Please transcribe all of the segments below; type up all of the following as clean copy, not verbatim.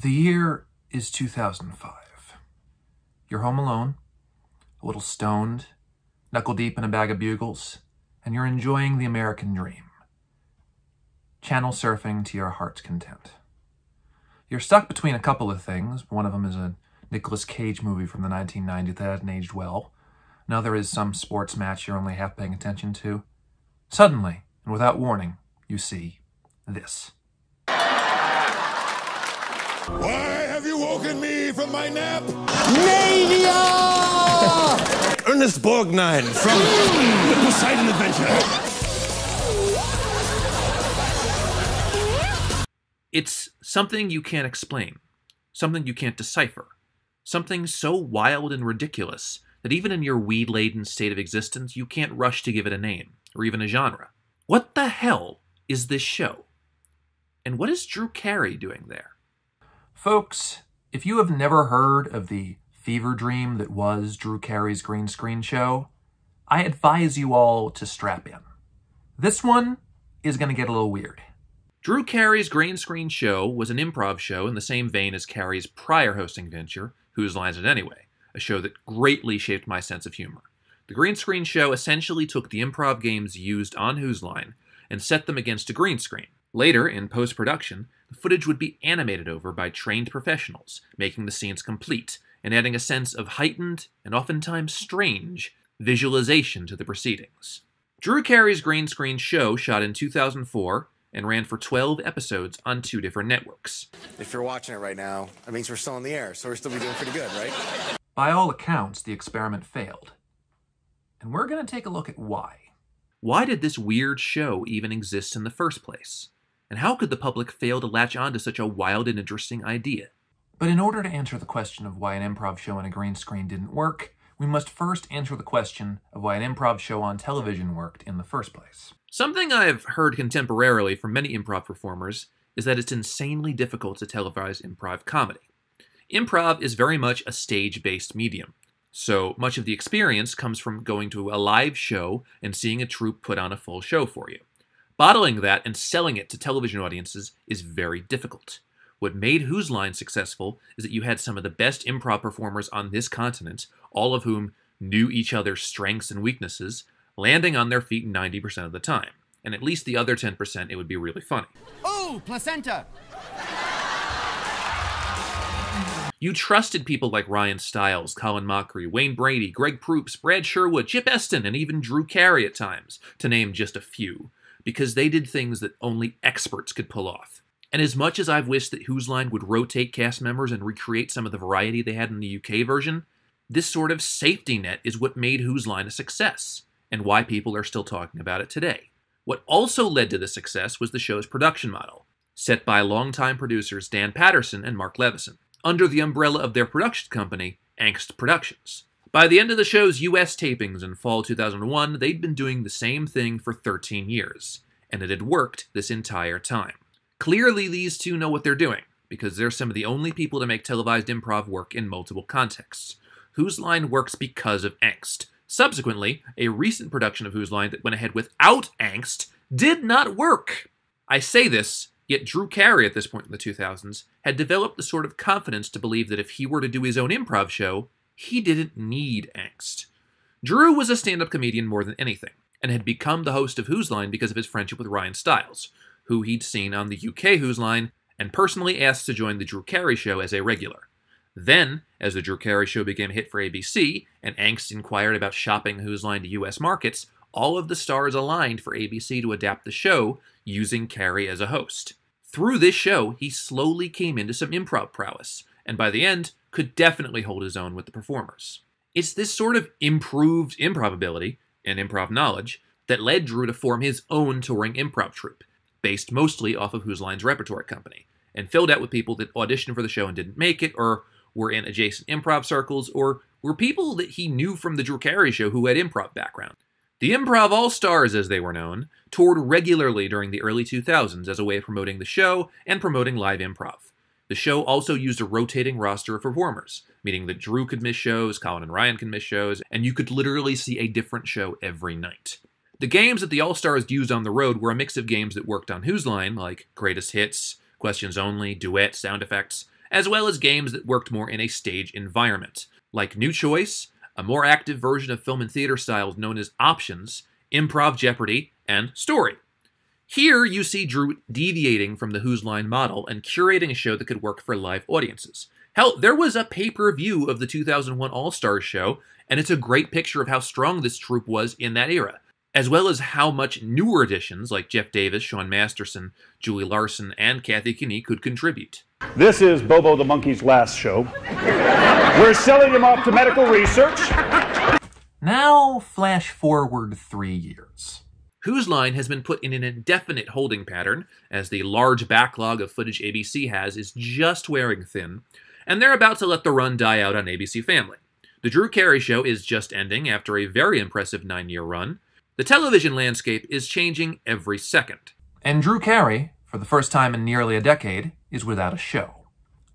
The year is 2005. You're home alone, a little stoned, knuckle deep in a bag of bugles, and you're enjoying the American dream. Channel surfing to your heart's content. You're stuck between a couple of things. One of them is a Nicolas Cage movie from the 1990s that hasn't aged well. Another is some sports match you're only half paying attention to. Suddenly, and without warning, you see this. Why have you woken me from my nap? Mania! Ernest Borgnine from the Poseidon Adventure. It's something you can't explain, something you can't decipher, something so wild and ridiculous that even in your weed-laden state of existence, you can't rush to give it a name, or even a genre. What the hell is this show? And what is Drew Carey doing there? Folks, if you have never heard of the fever dream that was Drew Carey's Green Screen Show, I advise you all to strap in. This one is going to get a little weird. Drew Carey's Green Screen Show was an improv show in the same vein as Carey's prior hosting venture, Whose Line Is It Anyway?, a show that greatly shaped my sense of humor. The Green Screen Show essentially took the improv games used on Whose Line and set them against a green screen. Later, in post-production, the footage would be animated over by trained professionals, making the scenes complete and adding a sense of heightened, and oftentimes strange, visualization to the proceedings. Drew Carey's Green Screen Show shot in 2004 and ran for 12 episodes on 2 different networks. If you're watching it right now, that means we're still in the air, so we're still be doing pretty good, right? By all accounts, the experiment failed. And we're going to take a look at why. Why did this weird show even exist in the first place? And how could the public fail to latch on to such a wild and interesting idea? But in order to answer the question of why an improv show on a green screen didn't work, we must first answer the question of why an improv show on television worked in the first place. Something I've heard contemporarily from many improv performers is that it's insanely difficult to televise improv comedy. Improv is very much a stage-based medium, so much of the experience comes from going to a live show and seeing a troupe put on a full show for you. Bottling that and selling it to television audiences is very difficult. What made Whose Line successful is that you had some of the best improv performers on this continent, all of whom knew each other's strengths and weaknesses, landing on their feet 90% of the time. And at least the other 10%, it would be really funny. Oh, placenta! You trusted people like Ryan Stiles, Colin Mochrie, Wayne Brady, Greg Proops, Brad Sherwood, Chip Esten, and even Drew Carey at times, to name just a few, because they did things that only experts could pull off. And as much as I've wished that Whose Line would rotate cast members and recreate some of the variety they had in the UK version, this sort of safety net is what made Whose Line a success, and why people are still talking about it today. What also led to the success was the show's production model, set by longtime producers Dan Patterson and Mark Levison, under the umbrella of their production company, Angst Productions. By the end of the show's US tapings in fall 2001, they'd been doing the same thing for 13 years, and it had worked this entire time. Clearly, these two know what they're doing, because they're some of the only people to make televised improv work in multiple contexts. Whose Line works because of Angst. Subsequently, a recent production of Whose Line that went ahead without Angst did not work. I say this, yet Drew Carey at this point in the 2000s had developed the sort of confidence to believe that if he were to do his own improv show, he didn't need Angst. Drew was a stand-up comedian more than anything, and had become the host of Whose Line because of his friendship with Ryan Stiles, who he'd seen on the UK Whose Line, and personally asked to join the Drew Carey Show as a regular. Then, as the Drew Carey Show became a hit for ABC, and Angst inquired about shopping Whose Line to US markets, all of the stars aligned for ABC to adapt the show, using Carey as a host. Through this show, he slowly came into some improv prowess, and by the end, could definitely hold his own with the performers. It's this sort of improved improv ability and improv knowledge that led Drew to form his own touring improv troupe, based mostly off of Whose Line's repertory company, and filled out with people that auditioned for the show and didn't make it, or were in adjacent improv circles, or were people that he knew from the Drew Carey Show who had improv background. The Improv All-Stars, as they were known, toured regularly during the early 2000s as a way of promoting the show and promoting live improv. The show also used a rotating roster of performers, meaning that Drew could miss shows, Colin and Ryan could miss shows, and you could literally see a different show every night. The games that the All-Stars used on the road were a mix of games that worked on Whose Line, like Greatest Hits, Questions Only, Duet, Sound Effects, as well as games that worked more in a stage environment, like New Choice, a more active version of film and theater styles known as Options, Improv Jeopardy, and Story. Here, you see Drew deviating from the Whose Line model and curating a show that could work for live audiences. Hell, there was a pay-per-view of the 2001 All-Star Show, and it's a great picture of how strong this troupe was in that era, as well as how much newer additions like Jeff Davis, Sean Masterson, Julie Larson, and Kathy Kinney could contribute. This is Bobo the Monkey's last show. We're selling him off to medical research. Now, flash forward 3 years. Whose Line has been put in an indefinite holding pattern, as the large backlog of footage ABC has is just wearing thin, and they're about to let the run die out on ABC Family. The Drew Carey Show is just ending after a very impressive 9-year run. The television landscape is changing every second. And Drew Carey, for the first time in nearly a decade, is without a show.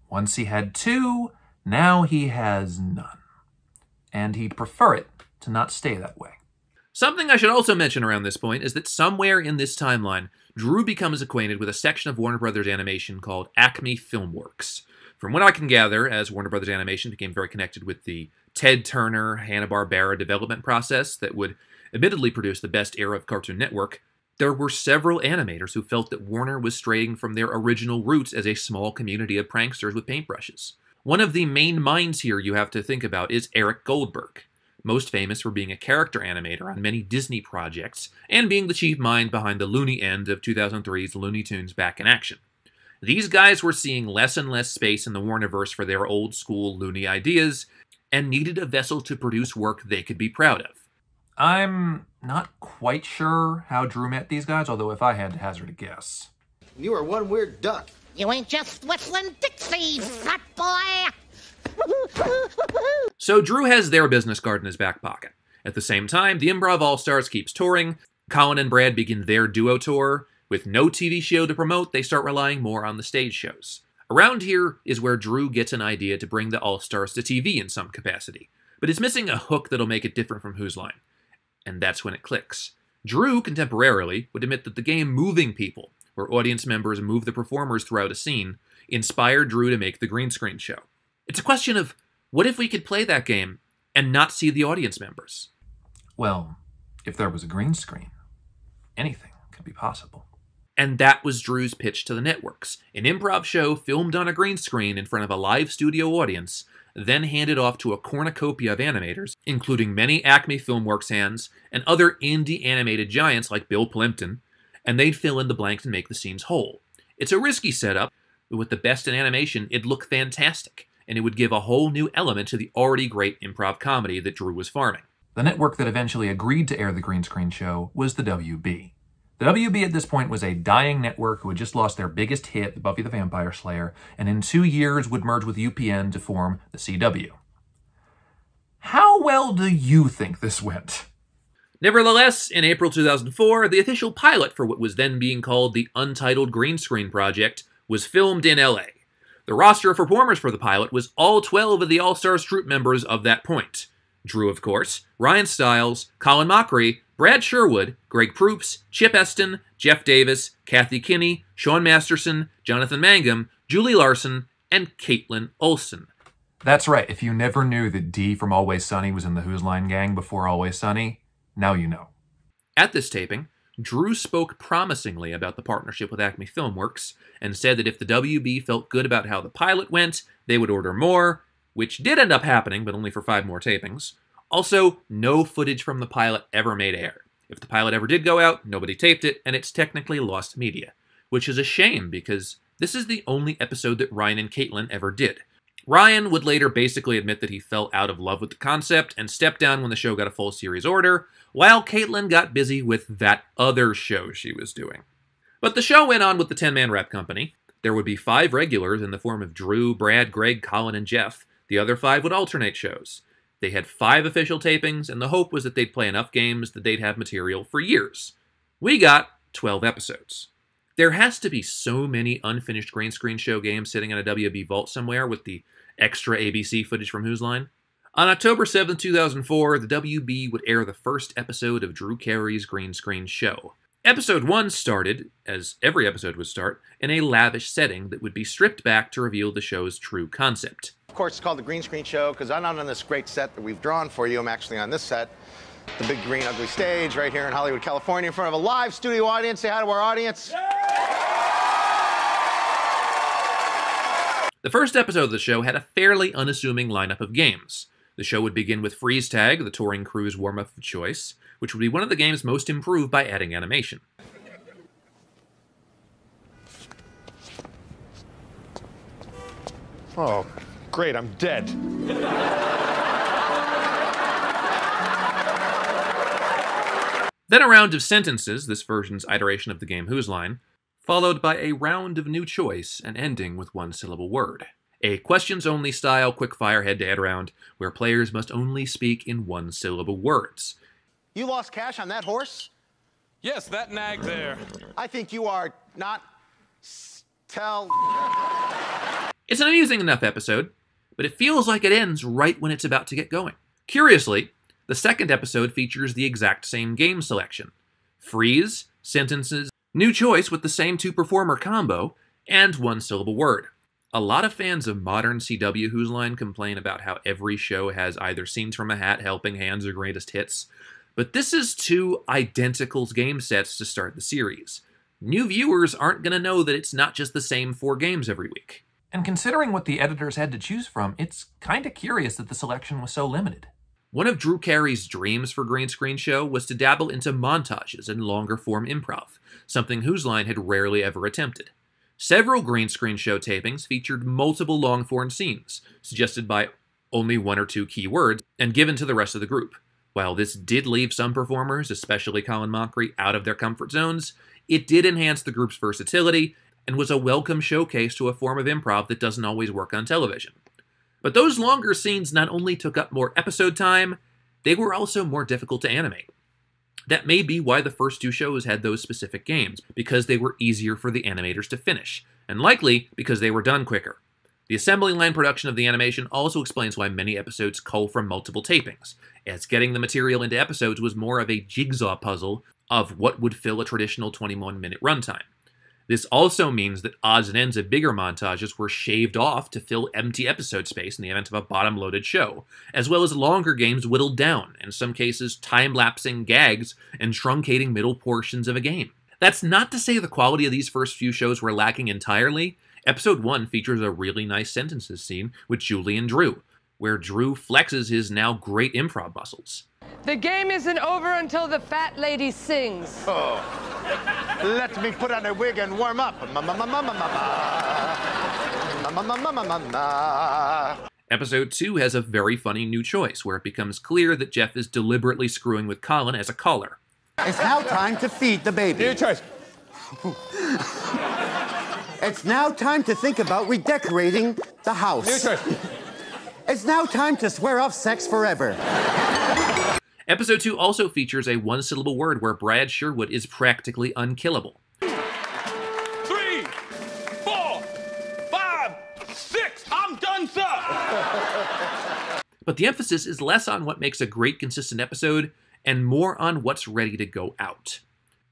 Once he had two, now he has none. And he'd prefer it to not stay that way. Something I should also mention around this point is that somewhere in this timeline, Drew becomes acquainted with a section of Warner Brothers Animation called Acme Filmworks. From what I can gather, as Warner Brothers Animation became very connected with the Ted Turner, Hanna-Barbera development process that would admittedly produce the best era of Cartoon Network, there were several animators who felt that Warner was straying from their original roots as a small community of pranksters with paintbrushes. One of the main minds here you have to think about is Eric Goldberg, most famous for being a character animator on many Disney projects and being the chief mind behind the loony end of 2003's Looney Tunes Back in Action. These guys were seeing less and less space in the Warnerverse for their old-school loony ideas and needed a vessel to produce work they could be proud of. I'm not quite sure how Drew met these guys, although if I had to hazard a guess. You are one weird duck. You ain't just whistling Dixies, fat boy! So Drew has their business card in his back pocket. At the same time, the Improv All-Stars keeps touring, Colin and Brad begin their duo tour. With no TV show to promote, they start relying more on the stage shows. Around here is where Drew gets an idea to bring the All-Stars to TV in some capacity, but it's missing a hook that'll make it different from Whose Line. And that's when it clicks. Drew, contemporarily, would admit that the game Moving People, where audience members move the performers throughout a scene, inspired Drew to make the Green Screen Show. It's a question of, what if we could play that game and not see the audience members? Well, if there was a green screen, anything could be possible. And that was Drew's pitch to the networks, an improv show filmed on a green screen in front of a live studio audience, then handed off to a cornucopia of animators, including many Acme Filmworks hands and other indie animated giants like Bill Plympton, and they'd fill in the blanks and make the scenes whole. It's a risky setup, but with the best in animation, it'd look fantastic, and it would give a whole new element to the already great improv comedy that Drew was farming. The network that eventually agreed to air the Green Screen Show was the WB. The WB at this point was a dying network who had just lost their biggest hit, Buffy the Vampire Slayer, and in 2 years would merge with UPN to form the CW. How well do you think this went? Nevertheless, in April 2004, the official pilot for what was then being called the Untitled Green Screen Project was filmed in LA. The roster of performers for the pilot was all 12 of the All-Stars troupe members of that point. Drew, of course, Ryan Stiles, Colin Mochrie, Brad Sherwood, Greg Proops, Chip Esten, Jeff Davis, Kathy Kinney, Sean Masterson, Jonathan Mangum, Julie Larson, and Caitlin Olsen. That's right, if you never knew that Dee from Always Sunny was in the Whose Line gang before Always Sunny, now you know. At this taping, Drew spoke promisingly about the partnership with Acme Filmworks and said that if the WB felt good about how the pilot went, they would order more, which did end up happening, but only for 5 more tapings. Also, no footage from the pilot ever made air. If the pilot ever did go out, nobody taped it, and it's technically lost media, which is a shame because this is the only episode that Ryan and Caitlin ever did. Ryan would later basically admit that he fell out of love with the concept and stepped down when the show got a full series order, while Caitlin got busy with that other show she was doing. But the show went on with the 10-man rep company. There would be 5 regulars in the form of Drew, Brad, Greg, Colin, and Jeff. The other 5 would alternate shows. They had 5 official tapings, and the hope was that they'd play enough games that they'd have material for years. We got 12 episodes. There has to be so many unfinished green screen show games sitting in a WB vault somewhere with the extra ABC footage from Whose Line. On October 7, 2004, the WB would air the first episode of Drew Carey's Green Screen Show. Episode 1 started, as every episode would start, in a lavish setting that would be stripped back to reveal the show's true concept. Of course, it's called the Green Screen Show because I'm not on this great set that we've drawn for you. I'm actually on this set, the big green ugly stage right here in Hollywood, California, in front of a live studio audience. Say hi to our audience. Yeah! The first episode of the show had a fairly unassuming lineup of games. The show would begin with Freeze Tag, the touring crew's warm-up of choice, which would be one of the games most improved by adding animation. Oh, great, I'm dead. Then a round of sentences, this version's iteration of the game Whose Line, followed by a round of new choice and ending with one-syllable word. A questions-only style quick-fire head-to-head round where players must only speak in one-syllable words. You lost cash on that horse? Yes, that nag there. I think you are not... tell... It's an amusing enough episode, but it feels like it ends right when it's about to get going. Curiously, the second episode features the exact same game selection. Freeze, sentences, new choice with the same two-performer combo, and one-syllable word. A lot of fans of modern CW Whose Line complain about how every show has either Scenes from a Hat, Helping Hands, or Greatest Hits, but this is two identical game sets to start the series. New viewers aren't going to know that it's not just the same four games every week. And considering what the editors had to choose from, it's kind of curious that the selection was so limited. One of Drew Carey's dreams for Green Screen Show was to dabble into montages and longer-form improv, something Whose Line had rarely ever attempted. Several Green Screen Show tapings featured multiple long-form scenes, suggested by only one or two key words, and given to the rest of the group. While this did leave some performers, especially Colin Mochrie, out of their comfort zones, it did enhance the group's versatility and was a welcome showcase to a form of improv that doesn't always work on television. But those longer scenes not only took up more episode time, they were also more difficult to animate. That may be why the first two shows had those specific games, because they were easier for the animators to finish, and likely because they were done quicker. The assembly line production of the animation also explains why many episodes cull from multiple tapings, as getting the material into episodes was more of a jigsaw puzzle of what would fill a traditional 21-minute runtime. This also means that odds and ends of bigger montages were shaved off to fill empty episode space in the event of a bottom-loaded show, as well as longer games whittled down, in some cases time-lapsing gags and truncating middle portions of a game. That's not to say the quality of these first few shows were lacking entirely. Episode 1 features a really nice sentences scene with Julie and Drew, where Drew flexes his now great improv muscles. The game isn't over until the fat lady sings. Oh, let me put on a wig and warm up. Episode 2 has a very funny new choice, where it becomes clear that Jeff is deliberately screwing with Colin as a caller. It's now time to feed the baby. New choice. It's now time to think about redecorating the house. New choice. It's now time to swear off sex forever. Episode 2 also features a one-syllable word where Brad Sherwood is practically unkillable. 3, 4, 5, 6, I'm done, sir! But the emphasis is less on what makes a great, consistent episode, and more on what's ready to go out.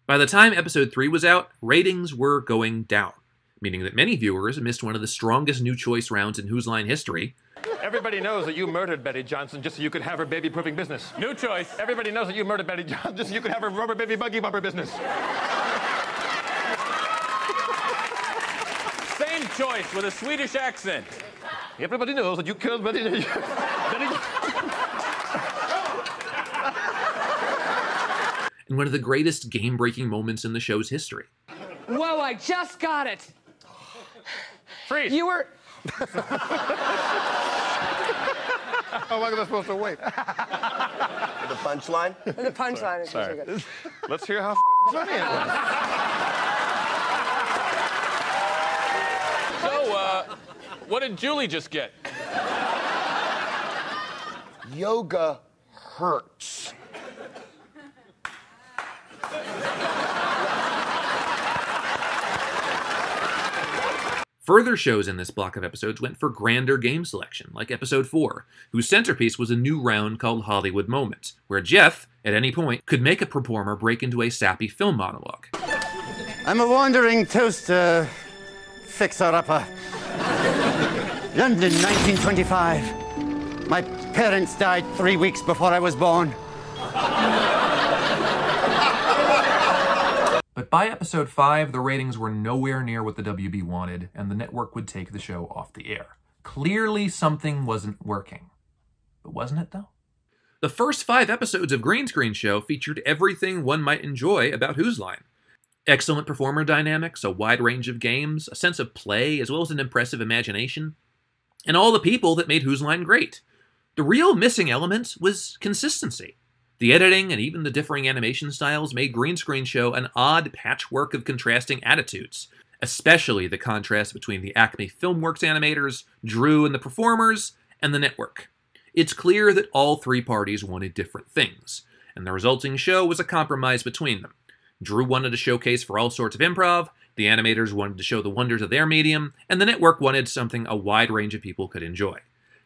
By the time episode 3 was out, ratings were going down, meaning that many viewers missed one of the strongest new choice rounds in Whose Line history. Everybody knows that you murdered Betty Johnson just so you could have her baby-proofing business. New choice. Everybody knows that you murdered Betty Johnson just so you could have her rubber baby buggy bumper business. Same choice with a Swedish accent. Everybody knows that you killed Betty... And one of the greatest game-breaking moments in the show's history. Whoa, I just got it. Freeze. You were... How long am I supposed to wait? The punchline? The punchline is really good. Let's hear how funny it was. So, what did Julie just get? Yoga hurts. Further shows in this block of episodes went for grander game selection, like episode 4, whose centerpiece was a new round called Hollywood Moments, where Jeff, at any point, could make a performer break into a sappy film monologue. I'm a wandering toaster fixer-upper. London, 1925. My parents died 3 weeks before I was born. But by episode 5, the ratings were nowhere near what the WB wanted, and the network would take the show off the air. Clearly something wasn't working. But wasn't it, though? The first 5 episodes of Green Screen Show featured everything one might enjoy about Whose Line. Excellent performer dynamics, a wide range of games, a sense of play, as well as an impressive imagination, and all the people that made Whose Line great. The real missing element was consistency. The editing and even the differing animation styles made Green Screen Show an odd patchwork of contrasting attitudes, especially the contrast between the Acme Filmworks animators, Drew and the performers, and the network. It's clear that all three parties wanted different things, and the resulting show was a compromise between them. Drew wanted a showcase for all sorts of improv, the animators wanted to show the wonders of their medium, and the network wanted something a wide range of people could enjoy.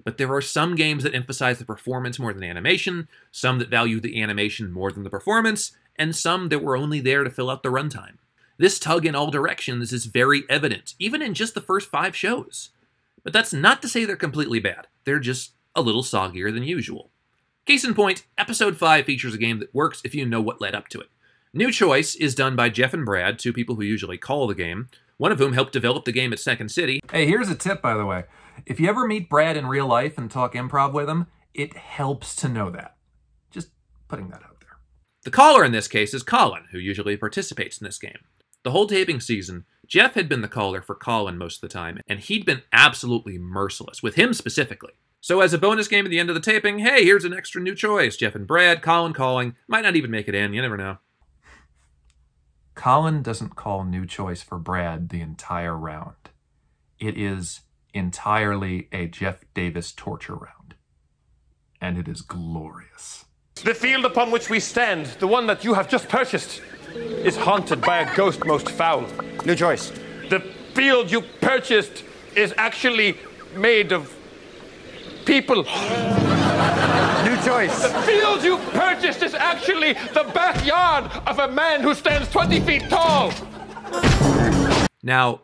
But there are some games that emphasize the performance more than animation, some that value the animation more than the performance, and some that were only there to fill out the runtime. This tug in all directions is very evident, even in just the first 5 shows. But that's not to say they're completely bad, they're just a little soggier than usual. Case in point, episode 5 features a game that works if you know what led up to it. New Choice is done by Jeff and Brad, 2 people who usually call the game, one of whom helped develop the game at Second City. Hey, here's a tip, by the way. If you ever meet Brad in real life and talk improv with him, it helps to know that. Just putting that out there. The caller in this case is Colin, who usually participates in this game. The whole taping season, Jeff had been the caller for Colin most of the time, and he'd been absolutely merciless, with him specifically. So as a bonus game at the end of the taping, hey, here's an extra New Choice. Jeff and Brad, Colin calling. Might not even make it in, you never know. Colin doesn't call New Choice for Brad the entire round. It is entirely a Jeff Davis torture round. And it is glorious. The field upon which we stand, the one that you have just purchased, is haunted by a ghost most foul. New Choice. The field you purchased is actually made of people. New Choice. The field you purchased is actually the backyard of a man who stands 20 feet tall. Now,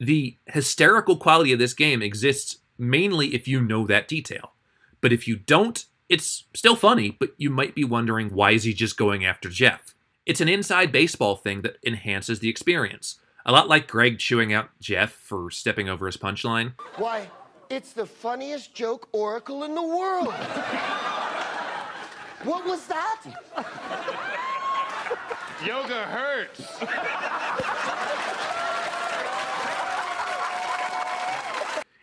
the hysterical quality of this game exists mainly if you know that detail. But if you don't, it's still funny, but you might be wondering, why is he just going after Jeff? It's an inside baseball thing that enhances the experience. A lot like Greg chewing out Jeff for stepping over his punchline. Why, it's the funniest joke oracle in the world. What was that? Yoga hurts.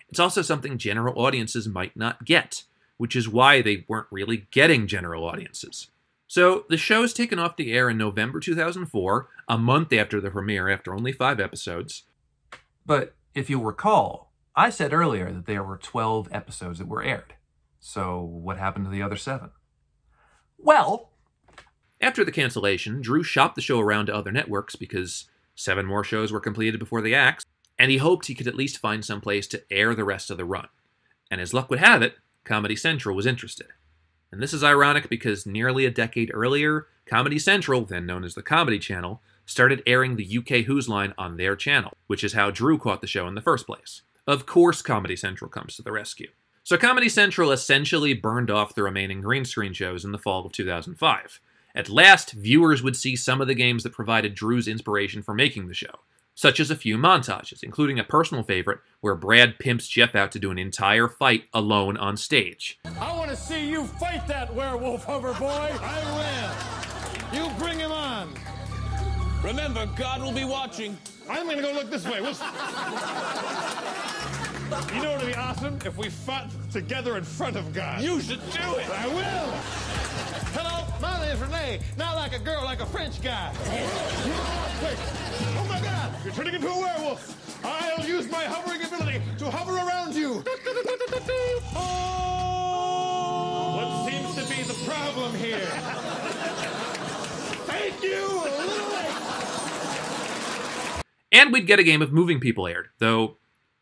It's also something general audiences might not get, which is why they weren't really getting general audiences. So the show's taken off the air in November 2004, a month after the premiere after only 5 episodes. But if you'll recall, I said earlier that there were 12 episodes that were aired. So what happened to the other 7? Well, after the cancellation, Drew shopped the show around to other networks because 7 more shows were completed before the axe. And he hoped he could at least find some place to air the rest of the run. And as luck would have it, Comedy Central was interested. And this is ironic because nearly a decade earlier, Comedy Central, then known as the Comedy Channel, started airing the UK Whose Line on their channel, which is how Drew caught the show in the first place. Of course Comedy Central comes to the rescue. So Comedy Central essentially burned off the remaining green screen shows in the fall of 2005. At last, viewers would see some of the games that provided Drew's inspiration for making the show, such as a few montages, including a personal favorite where Brad pimps Jeff out to do an entire fight alone on stage. I want to see you fight that werewolf, hover boy. I will. You bring him on. Remember, God will be watching. I'm going to go look this way. You know what would be awesome? If we fought together in front of God. You should do it. I will. Hello, my name's Renee. Not like a girl, like a French guy. Oh, my God. You're turning into a werewolf. I'll use my hovering ability to hover around you. Oh. What seems to be the problem here? Thank you. A little late. And we'd get a game of moving people aired, though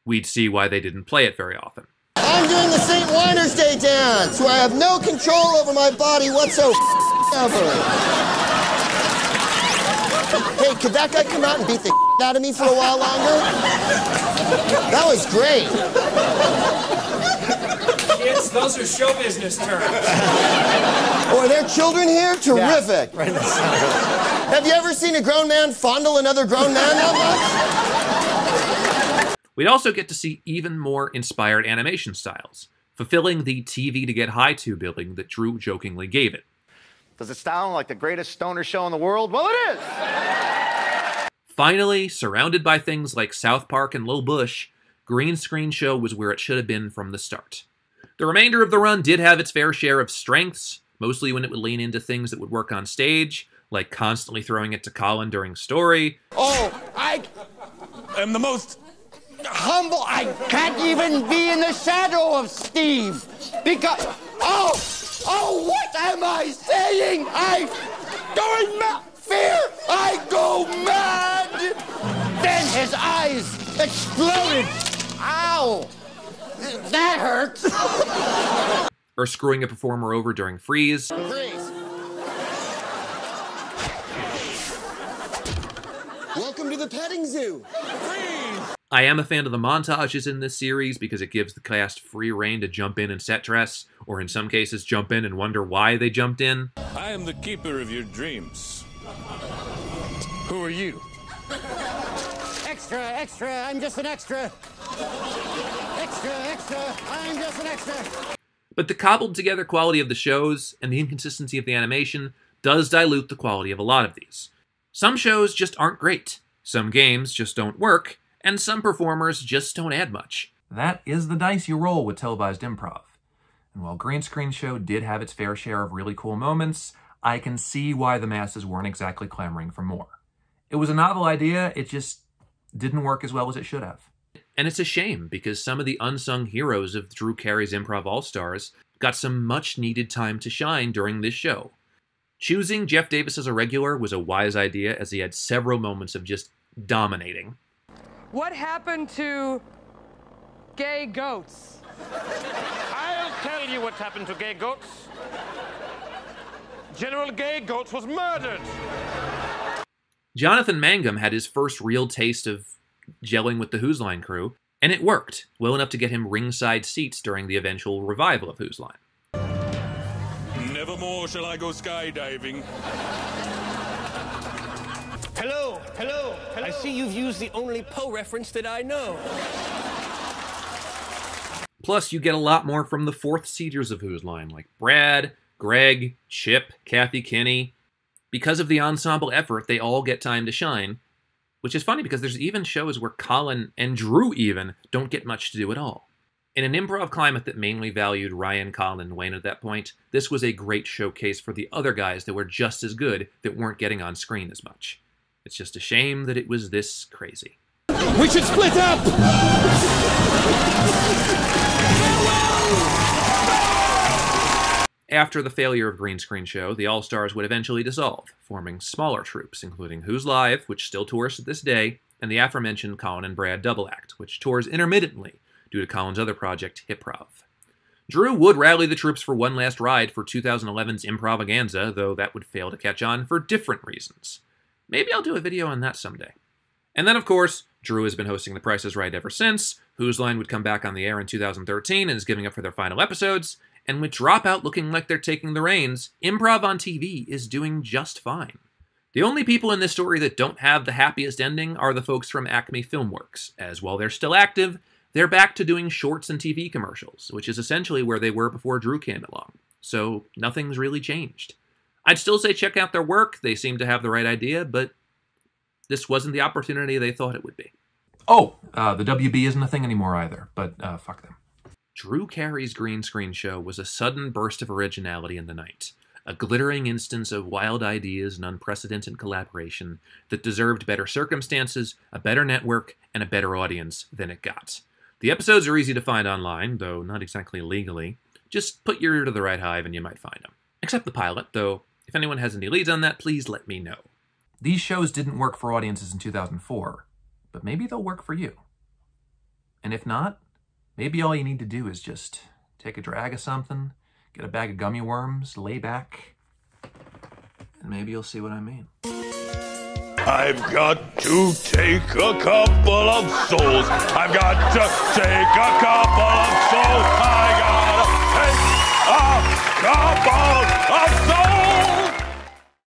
we'd see why they didn't play it very often. I'm doing the St. Weiner's Day dance, so I have no control over my body whatsoever. Hey, could that guy come out and beat the out of me for a while longer? That was great. Kids, those are show business terms. Oh, are there children here? Terrific. Yeah, right in the center. Have you ever seen a grown man fondle another grown man that much? We'd also get to see even more inspired animation styles, fulfilling the TV to get high to billing that Drew jokingly gave it. Does it sound like the greatest stoner show in the world? Well, it is! Finally, surrounded by things like South Park and Lil' Bush, Green Screen Show was where it should have been from the start. The remainder of the run did have its fair share of strengths, mostly when it would lean into things that would work on stage, like constantly throwing it to Colin during story. Oh, I am the most... humble, I can't even be in the shadow of Steve, because, oh, what am I saying? I go mad. Then his eyes exploded. Ow, that hurts. Or screwing a performer over during Freeze. Welcome to the petting zoo. Freeze. I am a fan of the montages in this series because it gives the cast free rein to jump in and set dress, or in some cases jump in and wonder why they jumped in. I am the keeper of your dreams. Who are you? Extra, extra, I'm just an extra. Extra, extra, I'm just an extra. But the cobbled together quality of the shows and the inconsistency of the animation does dilute the quality of a lot of these. Some shows just aren't great, some games just don't work, and some performers just don't add much. That is the dice you roll with televised improv. And while Green Screen Show did have its fair share of really cool moments, I can see why the masses weren't exactly clamoring for more. It was a novel idea, it just didn't work as well as it should have. And it's a shame, because some of the unsung heroes of Drew Carey's Improv All-Stars got some much-needed time to shine during this show. Choosing Jeff Davis as a regular was a wise idea, as he had several moments of just dominating. What happened to gay goats? I'll tell you what happened to gay goats. General Gay Goats was murdered. Jonathan Mangum had his first real taste of gelling with the Whose Line crew, and it worked well enough to get him ringside seats during the eventual revival of Whose Line. Nevermore shall I go skydiving. Hello, hello, hello. I see you've used the only Poe reference that I know. Plus, you get a lot more from the fourth-seaters of Whose Line, like Brad, Greg, Chip, Kathy Kinney. Because of the ensemble effort, they all get time to shine, which is funny because there's even shows where Colin and Drew even don't get much to do at all. In an improv climate that mainly valued Ryan, Colin, and Wayne at that point, this was a great showcase for the other guys that were just as good that weren't getting on screen as much. It's just a shame that it was this crazy. We should split up! After the failure of Green Screen Show, the All-Stars would eventually dissolve, forming smaller troupes, including Who's Live, which still tours to this day, and the aforementioned Colin and Brad double act, which tours intermittently due to Colin's other project, Hipprov. Drew would rally the troops for one last ride for 2011's Improvaganza, though that would fail to catch on for different reasons. Maybe I'll do a video on that someday. And then, of course, Drew has been hosting The Price is Right ever since. Whose Line would come back on the air in 2013 and is giving up for their final episodes, and with Dropout looking like they're taking the reins, improv on TV is doing just fine. The only people in this story that don't have the happiest ending are the folks from Acme Filmworks, as while they're still active, they're back to doing shorts and TV commercials, which is essentially where they were before Drew came along. So nothing's really changed. I'd still say check out their work, they seem to have the right idea, but this wasn't the opportunity they thought it would be. Oh, the WB isn't a thing anymore either, but fuck them. Drew Carey's Green Screen Show was a sudden burst of originality in the night, a glittering instance of wild ideas and unprecedented collaboration that deserved better circumstances, a better network, and a better audience than it got. The episodes are easy to find online, though not exactly legally. Just put your ear to the right hive and you might find them. Except the pilot, though. If anyone has any leads on that, please let me know. These shows didn't work for audiences in 2004, but maybe they'll work for you. And if not, maybe all you need to do is just take a drag of something, get a bag of gummy worms, lay back, and maybe you'll see what I mean. I've got to take a couple of souls. I've got to take a couple of souls. I gotta take a couple of